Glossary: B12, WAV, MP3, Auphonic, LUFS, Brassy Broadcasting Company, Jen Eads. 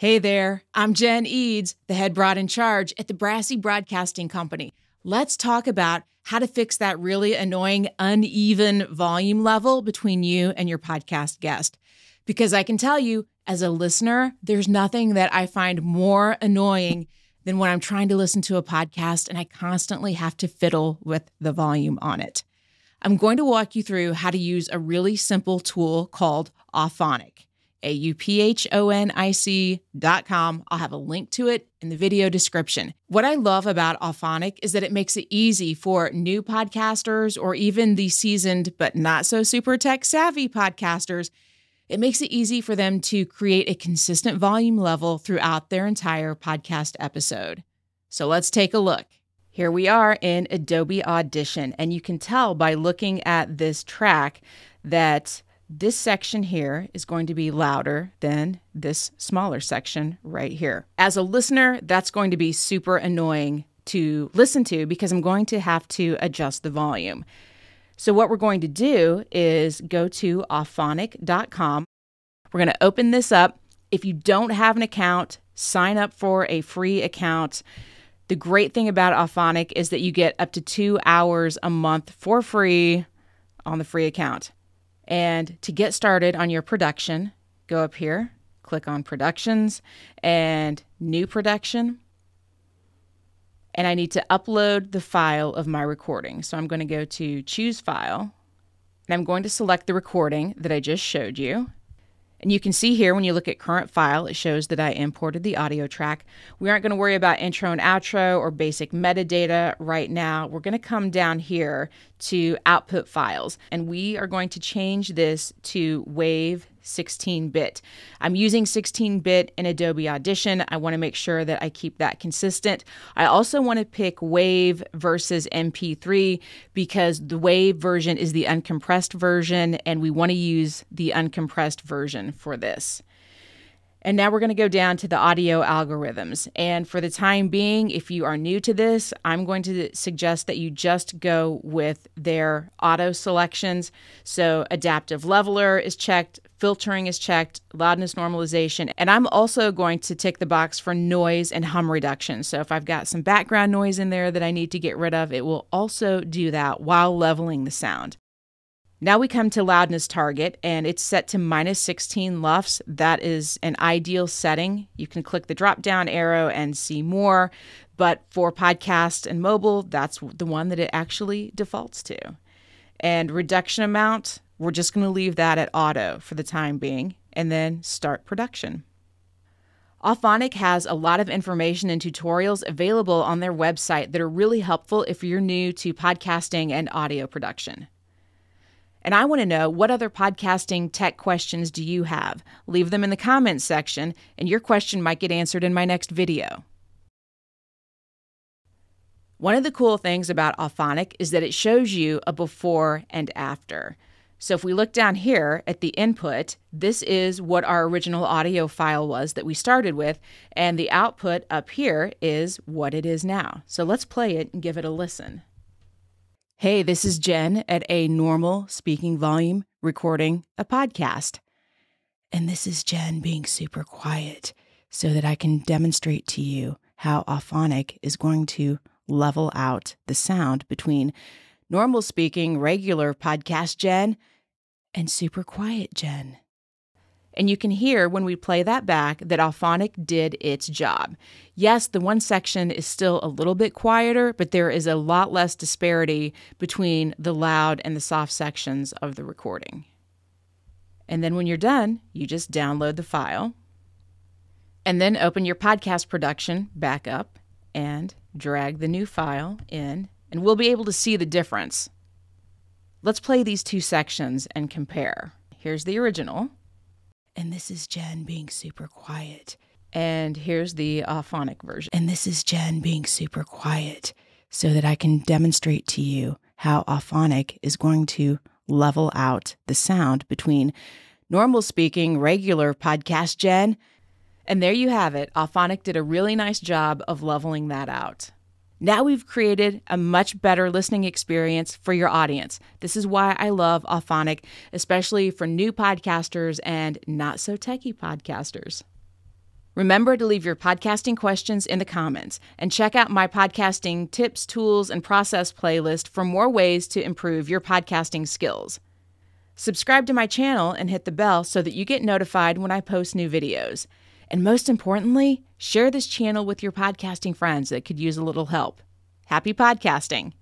Hey there, I'm Jen Eads, the head broad in charge at the Brassy Broadcasting Company. Let's talk about how to fix that really annoying, uneven volume level between you and your podcast guest. Because I can tell you, as a listener, there's nothing that I find more annoying than when I'm trying to listen to a podcast and I constantly have to fiddle with the volume on it. I'm going to walk you through how to use a really simple tool called Auphonic. Auphonic.com. I'll have a link to it in the video description. What I love about Auphonic is that it makes it easy for new podcasters or even the seasoned but not so super tech savvy podcasters. It makes it easy for them to create a consistent volume level throughout their entire podcast episode. So let's take a look. Here we are in Adobe Audition, and you can tell by looking at this track that this section here is going to be louder than this smaller section right here. As a listener, that's going to be super annoying to listen to because I'm going to have to adjust the volume. So what we're going to do is go to auphonic.com. We're going to open this up. If you don't have an account, sign up for a free account. The great thing about Auphonic is that you get up to 2 hours a month for free on the free account. And to get started on your production, go up here, click on Productions and New Production. And I need to upload the file of my recording. So I'm going to go to Choose File, and I'm going to select the recording that I just showed you. And you can see here, when you look at Current File, it shows that I imported the audio track. We aren't going to worry about intro and outro or basic metadata right now. We're going to come down here to Output Files, and we are going to change this to WAV 16-bit. I'm using 16-bit in Adobe Audition. I want to make sure that I keep that consistent. I also want to pick WAV versus MP3 because the WAV version is the uncompressed version, and we want to use the uncompressed version for this. And now we're going to go down to the audio algorithms. And for the time being, if you are new to this, I'm going to suggest that you just go with their auto selections. So adaptive leveler is checked, filtering is checked, loudness normalization. And I'm also going to tick the box for noise and hum reduction. So if I've got some background noise in there that I need to get rid of, it will also do that while leveling the sound. Now we come to loudness target, and it's set to -16 lufs. That is an ideal setting. You can click the drop down arrow and see more, but for podcast and mobile, that's the one that it actually defaults to. And reduction amount, we're just going to leave that at auto for the time being, and then start production. Auphonic has a lot of information and tutorials available on their website that are really helpful if you're new to podcasting and audio production. And I want to know, what other podcasting tech questions do you have? Leave them in the comments section, and your question might get answered in my next video. One of the cool things about Auphonic is that it shows you a before and after. So if we look down here at the input, this is what our original audio file was that we started with, and the output up here is what it is now. So let's play it and give it a listen. Hey, this is Jen at a normal speaking volume recording a podcast. And this is Jen being super quiet so that I can demonstrate to you how Auphonic is going to level out the sound between normal speaking, regular podcast Jen and super quiet Jen. And you can hear when we play that back that Auphonic did its job. Yes, the one section is still a little bit quieter, but there is a lot less disparity between the loud and the soft sections of the recording. And then when you're done, you just download the file and then open your podcast production back up and drag the new file in, and we'll be able to see the difference. Let's play these two sections and compare. Here's the original. And this is Jen being super quiet. And here's the Auphonic version. And this is Jen being super quiet so that I can demonstrate to you how Auphonic is going to level out the sound between normal speaking, regular podcast Jen. And there you have it. Auphonic did a really nice job of leveling that out. Now we've created a much better listening experience for your audience. This is why I love Auphonic, especially for new podcasters and not so techie podcasters. Remember to leave your podcasting questions in the comments and check out my podcasting tips, tools, and process playlist for more ways to improve your podcasting skills. Subscribe to my channel and hit the bell so that you get notified when I post new videos. And most importantly, share this channel with your podcasting friends that could use a little help. Happy podcasting!